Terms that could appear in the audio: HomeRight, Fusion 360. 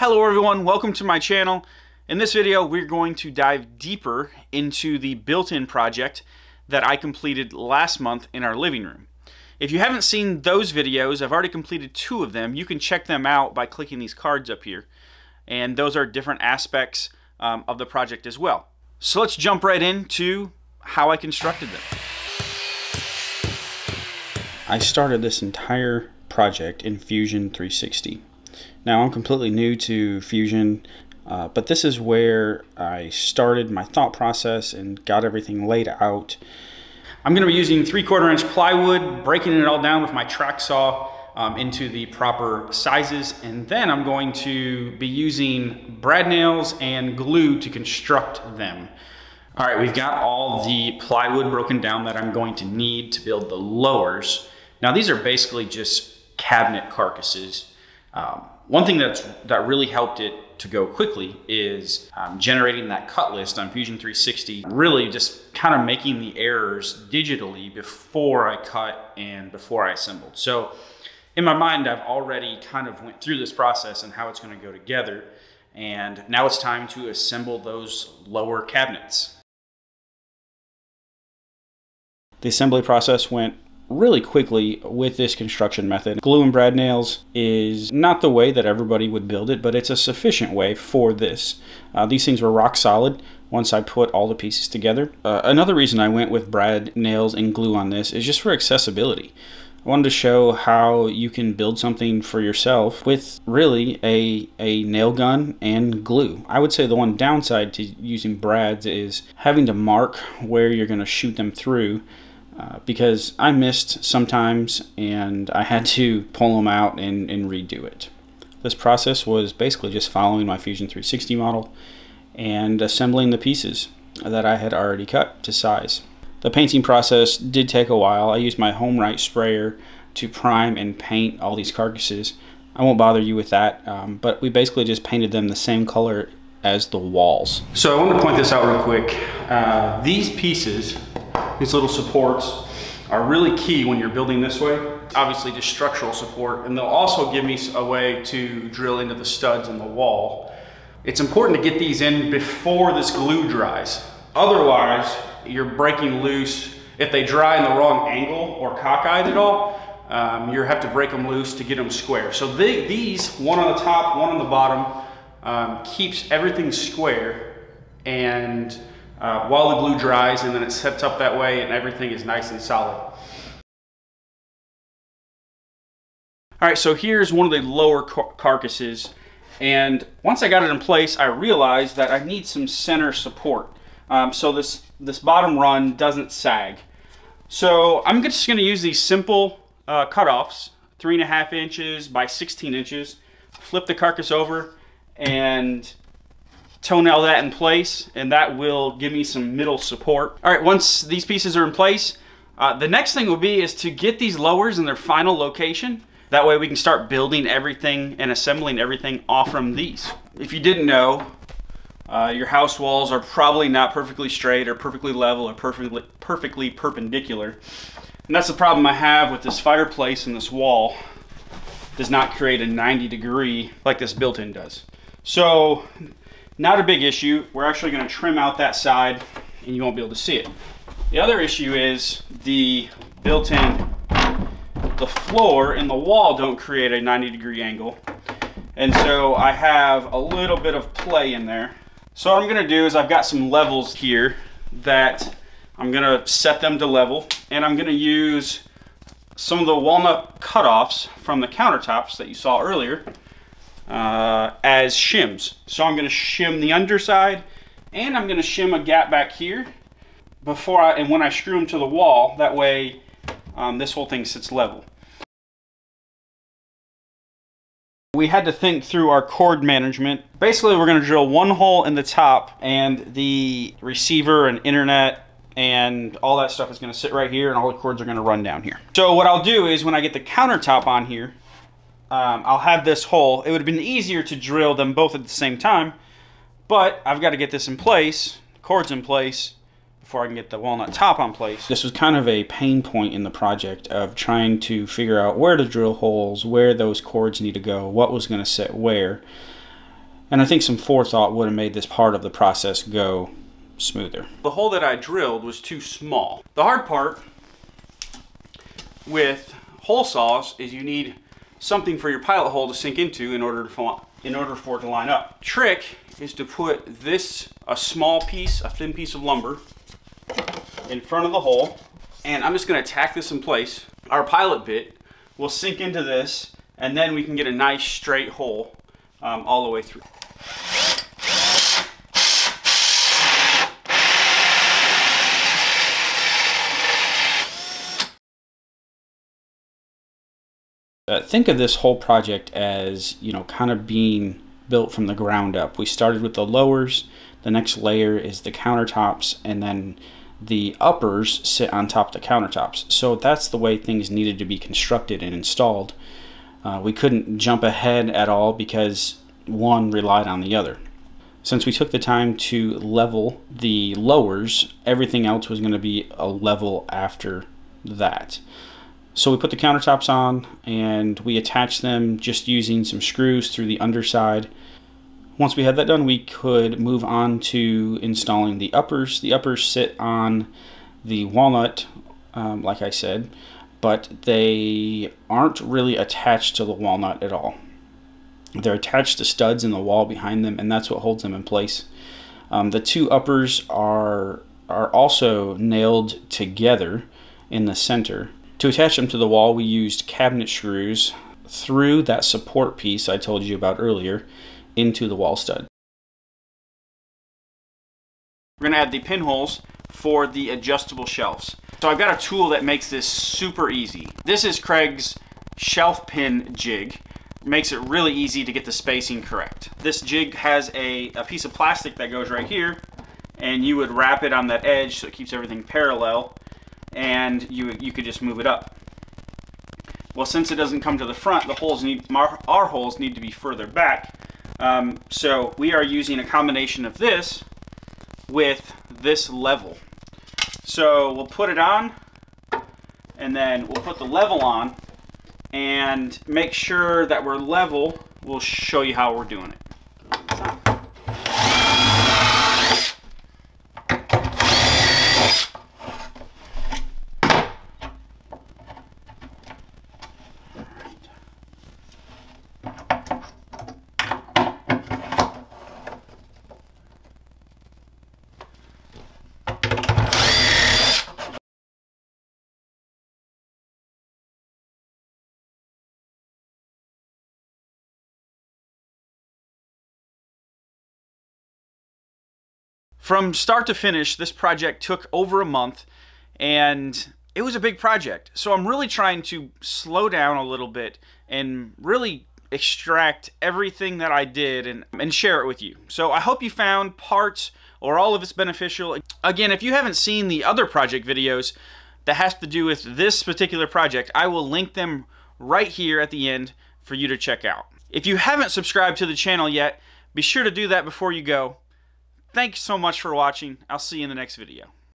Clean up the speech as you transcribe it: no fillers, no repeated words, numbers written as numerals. Hello everyone, welcome to my channel. In this video we're going to dive deeper into the built-in project that I completed last month in our living room. If you haven't seen those videos, I've already completed two of them. You can check them out by clicking these cards up here, and those are different aspects of the project as well. So let's jump right into how I constructed them. I started this entire project in Fusion 360. Now, I'm completely new to Fusion, but this is where I started my thought process and got everything laid out. I'm going to be using 3/4 inch plywood, breaking it all down with my track saw into the proper sizes, and then I'm going to be using brad nails and glue to construct them. All right, we've got all the plywood broken down that I'm going to need to build the lowers. Now, these are basically just cabinet carcasses. One thing that really helped it to go quickly is generating that cut list on Fusion 360, really just kind of making the errors digitally before I cut and before I assembled. So in my mind, I've already kind of went through this process and how it's going to go together. And now it's time to assemble those lower cabinets. The assembly process went really quickly with this construction method. Glue and brad nails is not the way that everybody would build it, but it's a sufficient way for this. These things were rock solid once I put all the pieces together. Another reason I went with brad nails and glue on this is just for accessibility. I wanted to show how you can build something for yourself with really a nail gun and glue. I would say the one downside to using brads is having to mark where you're going to shoot them through. Because I missed sometimes and I had to pull them out and redo it. This process was basically just following my Fusion 360 model and assembling the pieces that I had already cut to size. The painting process did take a while. I used my HomeRight sprayer to prime and paint all these carcasses. I won't bother you with that, but we basically just painted them the same color as the walls. So I want to point this out real quick. These pieces, these little supports, are really key when you're building this way. Obviously just structural support, and they'll also give me a way to drill into the studs in the wall. It's important to get these in before this glue dries. Otherwise, you're breaking loose. If they dry in the wrong angle or cockeyed at all, you have to break them loose to get them square. So these, one on the top, one on the bottom, keeps everything square, and while the glue dries, and then it sets up that way and everything is nice and solid. All right, so here's one of the lower carcasses, and once I got it in place, I realized that I need some center support, so this bottom run doesn't sag. So I'm just going to use these simple cutoffs, 3.5 inches by 16 inches, flip the carcass over and toenail that in place, and that will give me some middle support. All right, once these pieces are in place, the next thing will be is to get these lowers in their final location. That way we can start building everything and assembling everything off from these. If you didn't know, your house walls are probably not perfectly straight or perfectly level or perfectly perpendicular. And that's the problem I have with this fireplace, and this wall does not create a 90 degree like this built-in does. So, not a big issue. We're actually going to trim out that side and you won't be able to see it. The other issue is the built-in, the floor and the wall don't create a 90 degree angle. And so I have a little bit of play in there. So what I'm going to do is I've got some levels here that I'm going to set them to level, and I'm going to use some of the walnut cutoffs from the countertops that you saw earlier as shims. So I'm going to shim the underside, and I'm going to shim a gap back here before when I screw them to the wall. That way this whole thing sits level. We had to think through our cord management. Basically, we're going to drill one hole in the top, and the receiver and internet and all that stuff is going to sit right here, and all the cords are going to run down here. So what I'll do is when I get the countertop on here, I'll have this hole. It would have been easier to drill them both at the same time, but I've got to get this in place, cords in place, before I can get the walnut top on place. This was kind of a pain point in the project of trying to figure out where to drill holes, where those cords need to go, what was going to sit where. And I think some forethought would have made this part of the process go smoother. The hole that I drilled was too small. The hard part with hole saws is you need something for your pilot hole to sink into in order for it to line up. Trick is to put this, a small piece, a thin piece of lumber in front of the hole, and I'm just gonna tack this in place. Our pilot bit will sink into this, and then we can get a nice straight hole all the way through. Think of this whole project as, you know, kind of being built from the ground up. We started with the lowers, the next layer is the countertops, and then the uppers sit on top of the countertops. So that's the way things needed to be constructed and installed. We couldn't jump ahead at all because one relied on the other. Since we took the time to level the lowers, everything else was going to be a level after that. So we put the countertops on and we attached them just using some screws through the underside. Once we had that done, we could move on to installing the uppers. The uppers sit on the walnut, like I said, but they aren't really attached to the walnut at all. They're attached to studs in the wall behind them, and that's what holds them in place. The two uppers are also nailed together in the center. To attach them to the wall, we used cabinet screws through that support piece I told you about earlier into the wall stud. We're going to add the pinholes for the adjustable shelves. So I've got a tool that makes this super easy. This is Craig's shelf pin jig. It makes it really easy to get the spacing correct. This jig has a piece of plastic that goes right here, and you would wrap it on that edge so it keeps everything parallel, and you could just move it up. Well, since it doesn't come to the front, the holes need, our holes need to be further back. So we are using a combination of this with this level. So we'll put it on, and then we'll put the level on, and make sure that we're level. We'll show you how we're doing it. From start to finish, this project took over a month, and it was a big project. So I'm really trying to slow down a little bit and really extract everything that I did and share it with you. So I hope you found parts or all of it's beneficial. Again, if you haven't seen the other project videos that has to do with this particular project, I will link them right here at the end for you to check out. If you haven't subscribed to the channel yet, be sure to do that before you go. Thanks so much for watching. I'll see you in the next video.